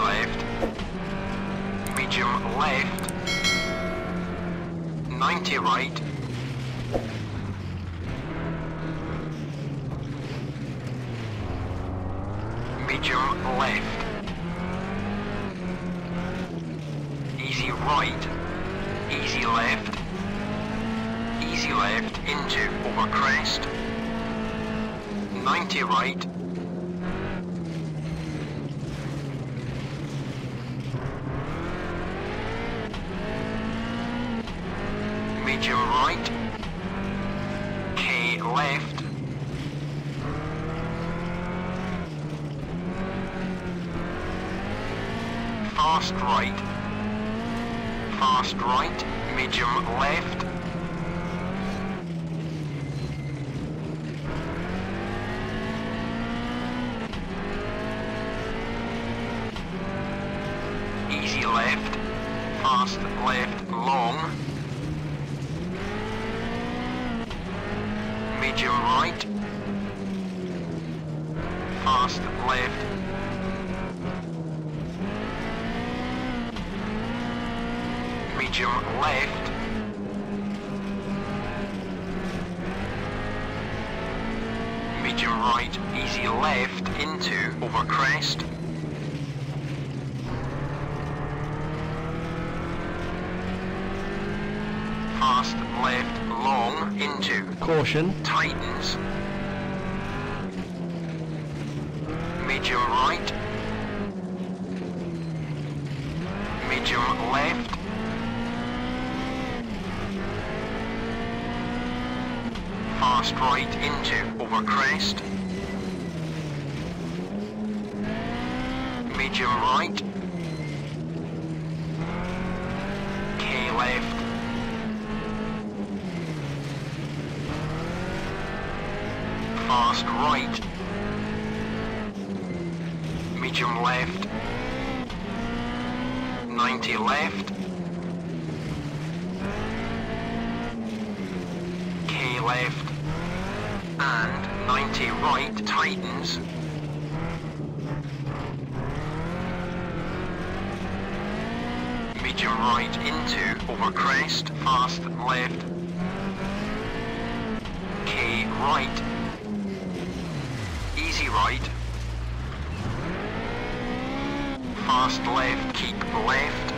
left, medium left, 90 right, 90 right, medium right, K left, fast right, medium left, left long, medium right, fast left, medium left, medium right, easy left into over crest, fast left long into caution tightens, medium right, medium left, fast right into over crest, medium right, K left, fast right, medium left, 90 left, K left, and 90 right tightens, medium right into over crest, fast left, K right, right, fast left, keep left,